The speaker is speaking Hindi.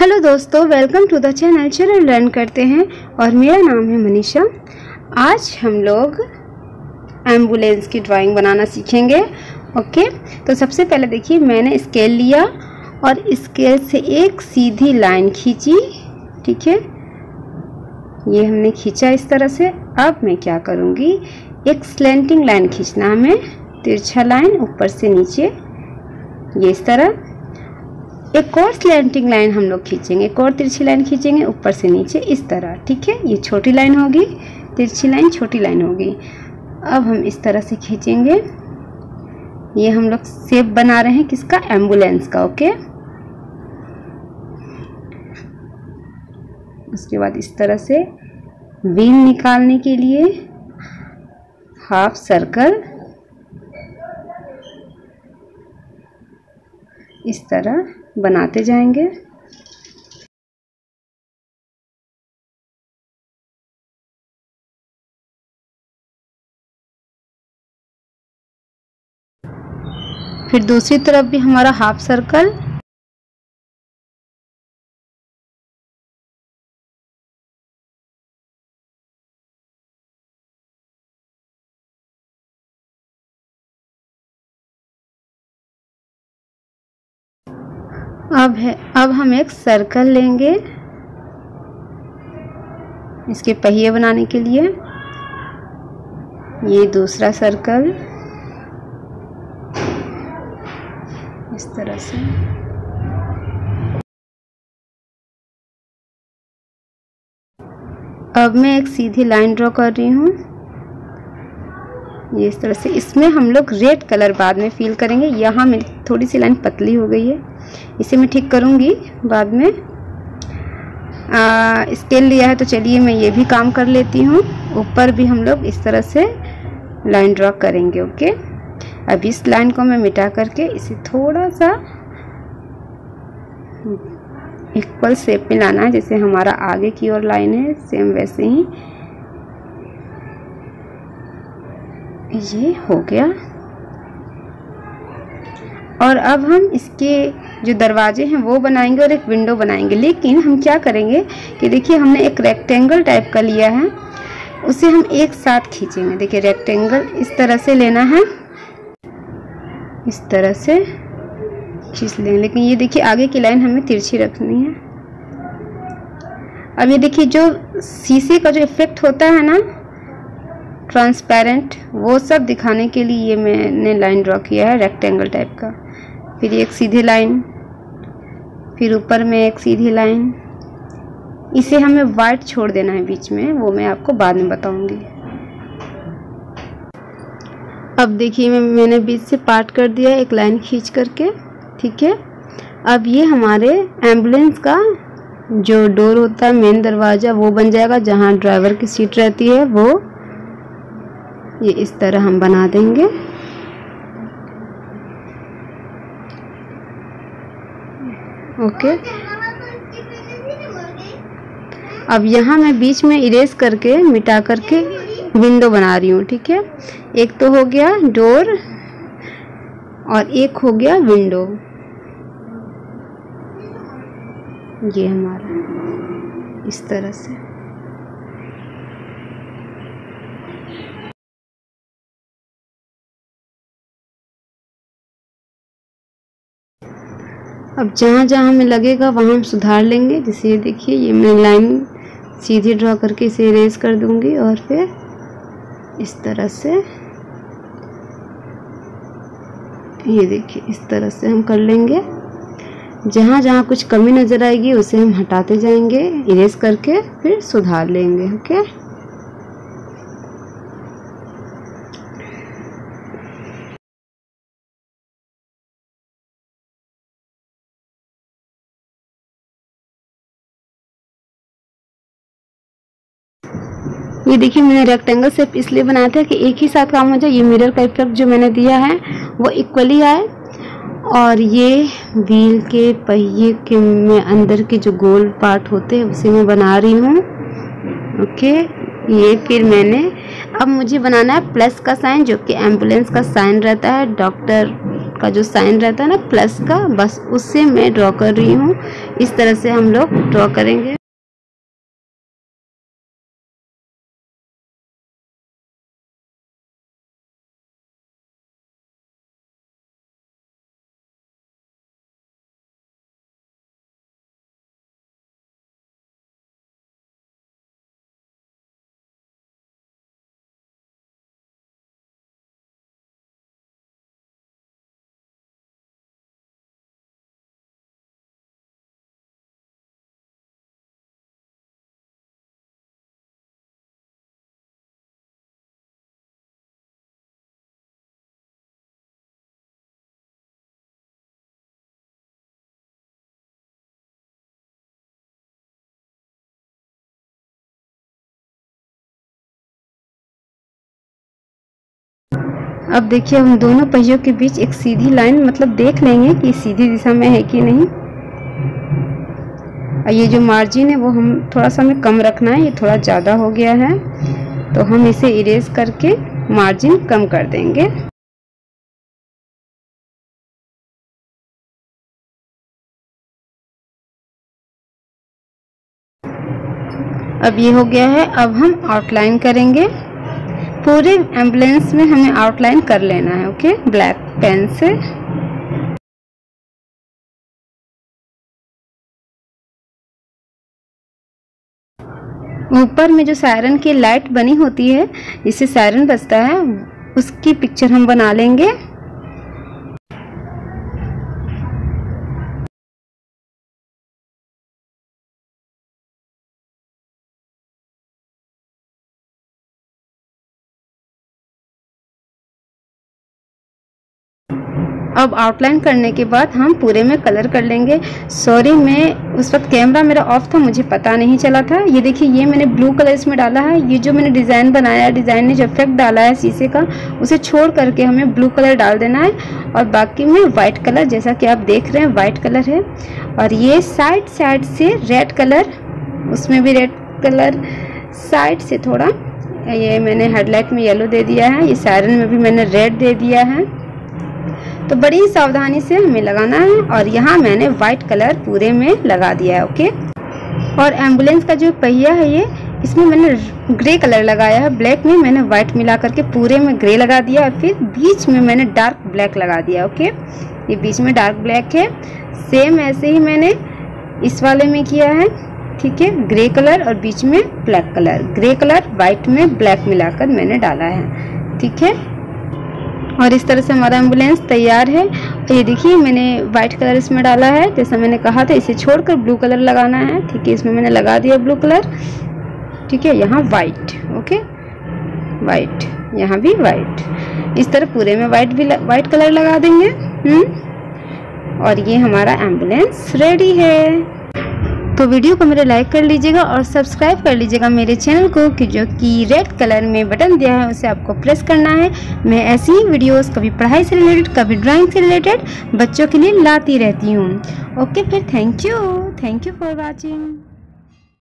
हेलो दोस्तों, वेलकम टू द चैनल चलो लर्न करते हैं। और मेरा नाम है मनीषा। आज हम लोग एम्बुलेंस की ड्राइंग बनाना सीखेंगे। ओके, तो सबसे पहले देखिए, मैंने स्केल लिया और स्केल से एक सीधी लाइन खींची। ठीक है, ये हमने खींचा इस तरह से। अब मैं क्या करूँगी, एक स्लेंटिंग लाइन खींचना हमें, तिरछा लाइन ऊपर से नीचे, ये इस तरह। एक और स्लेंटिंग लाइन हम लोग खींचेंगे, एक और तिरछी लाइन खींचेंगे ऊपर से नीचे इस तरह। ठीक है, ये छोटी लाइन होगी, तिरछी लाइन छोटी लाइन होगी। अब हम इस तरह से खींचेंगे। ये हम लोग शेप बना रहे हैं किसका, एम्बुलेंस का। ओके, उसके बाद इस तरह से व्हील निकालने के लिए हाफ सर्कल इस तरह बनाते जाएंगे। फिर दूसरी तरफ भी हमारा हाफ सर्कल। अब हम एक सर्कल लेंगे इसके पहिए बनाने के लिए। ये दूसरा सर्कल इस तरह से। अब मैं एक सीधी लाइन ड्रॉ कर रही हूँ, ये इस तरह से। इसमें हम लोग रेड कलर बाद में फील करेंगे। यहाँ मेरी थोड़ी सी लाइन पतली हो गई है, इसे मैं ठीक करूँगी बाद में। स्केल लिया है तो चलिए मैं ये भी काम कर लेती हूँ। ऊपर भी हम लोग इस तरह से लाइन ड्रॉ करेंगे। ओके, अब इस लाइन को मैं मिटा करके इसे थोड़ा सा इक्वल शेप में लाना है। जैसे हमारा आगे की ओर लाइन है, सेम वैसे ही ये हो गया। और अब हम इसके जो दरवाजे हैं वो बनाएंगे और एक विंडो बनाएंगे। लेकिन हम क्या करेंगे कि देखिए, हमने एक रेक्टेंगल टाइप का लिया है, उसे हम एक साथ खींचेंगे। देखिए, रेक्टेंगल इस तरह से लेना है, इस तरह से खींच लेंगे। लेकिन ये देखिए, आगे की लाइन हमें तिरछी रखनी है। अब ये देखिए, जो शीशे का जो इफेक्ट होता है ना, ट्रांसपेरेंट, वो सब दिखाने के लिए ये मैंने लाइन ड्रॉ किया है रेक्टेंगल टाइप का। फिर एक सीधी लाइन, फिर ऊपर में एक सीधी लाइन। इसे हमें वाइट छोड़ देना है बीच में, वो मैं आपको बाद में बताऊंगी। अब देखिए, मैंने बीच से पार्ट कर दिया एक लाइन खींच करके। ठीक है, अब ये हमारे एम्बुलेंस का जो डोर होता है, मेन दरवाज़ा, वो बन जाएगा। जहाँ ड्राइवर की सीट रहती है वो ये इस तरह हम बना देंगे। ओके, अब यहाँ मैं बीच में इरेज करके मिटा करके विंडो बना रही हूँ। ठीक है, एक तो हो गया डोर और एक हो गया विंडो। ये हमारा इस तरह से। अब जहाँ जहाँ हमें लगेगा वहाँ हम सुधार लेंगे। जैसे ये देखिए, ये मैं लाइन सीधी ड्रॉ करके इसे इरेज कर दूंगी और फिर इस तरह से, ये देखिए, इस तरह से हम कर लेंगे। जहाँ जहाँ कुछ कमी नज़र आएगी उसे हम हटाते जाएंगे, इरेज करके फिर सुधार लेंगे। ओके, ये देखिए, मैंने रेक्टेंगल शेप इसलिए बनाया था कि एक ही साथ काम हो जाए। ये मिरर का इफेक्ट जो मैंने दिया है वो इक्वली आए। और ये व्हील के पहिए के में अंदर के जो गोल पार्ट होते हैं उसे मैं बना रही हूँ। ओके, ये फिर मैंने, अब मुझे बनाना है प्लस का साइन, जो कि एम्बुलेंस का साइन रहता है, डॉक्टर का जो साइन रहता है ना प्लस का, बस उससे मैं ड्रॉ कर रही हूँ। इस तरह से हम लोग ड्रॉ करेंगे। अब देखिए हम दोनों पहियों के बीच एक सीधी लाइन, मतलब देख लेंगे कि सीधी दिशा में है कि नहीं। और ये जो मार्जिन है वो हम थोड़ा सा हमें कम रखना है, ये थोड़ा ज़्यादा हो गया है तो हम इसे इरेज करके मार्जिन कम कर देंगे। अब ये हो गया है। अब हम आउटलाइन करेंगे। पूरे एम्बुलेंस में हमें आउटलाइन कर लेना है, ओके, ब्लैक पेन से। ऊपर में जो सायरन की लाइट बनी होती है जिससे सायरन बजता है, उसकी पिक्चर हम बना लेंगे। अब आउटलाइन करने के बाद हम पूरे में कलर कर लेंगे। सॉरी, मैं उस वक्त कैमरा मेरा ऑफ था, मुझे पता नहीं चला था। ये देखिए, ये मैंने ब्लू कलर इसमें डाला है। ये जो मैंने डिज़ाइन बनाया है, डिज़ाइन ने जो इफेक्ट डाला है शीशे का, उसे छोड़ करके हमें ब्लू कलर डाल देना है और बाकी में वाइट कलर, जैसा कि आप देख रहे हैं वाइट कलर है। और ये साइड साइड से रेड कलर, उसमें भी रेड कलर साइड से थोड़ा, ये मैंने हेडलाइट में येलो दे दिया है, ये सायरन में भी मैंने रेड दे दिया है। तो बड़ी सावधानी से हमें लगाना है। और यहाँ मैंने वाइट कलर पूरे में लगा दिया है, ओके। और एम्बुलेंस का जो पहिया है ये, इसमें मैंने ग्रे कलर लगाया है, ब्लैक में मैंने वाइट मिला करके पूरे में ग्रे लगा दिया और फिर बीच में मैंने डार्क ब्लैक लगा दिया, ओके। ये बीच में डार्क ब्लैक है। सेम ऐसे ही मैंने इस वाले में किया है, ठीक है, ग्रे कलर और बीच में black colour, grey colour white में ब्लैक मिलाकर मैंने डाला है, ठीक है। और इस तरह से हमारा एम्बुलेंस तैयार है। ये देखिए, मैंने वाइट कलर इसमें डाला है, जैसा मैंने कहा था। इसे छोड़कर ब्लू कलर लगाना है, ठीक है, इसमें मैंने लगा दिया ब्लू कलर, ठीक है। यहाँ वाइट, ओके, वाइट, यहाँ भी वाइट, इस तरह पूरे में वाइट भी वाइट कलर लगा देंगे। और ये हमारा एम्बुलेंस रेडी है। तो वीडियो को मेरे लाइक कर लीजिएगा और सब्सक्राइब कर लीजिएगा मेरे चैनल को, कि जो कि रेड कलर में बटन दिया है उसे आपको प्रेस करना है। मैं ऐसी ही वीडियोस कभी पढ़ाई से रिलेटेड, कभी ड्राइंग से रिलेटेड बच्चों के लिए लाती रहती हूँ, ओके। फिर थैंक यू फॉर वॉचिंग।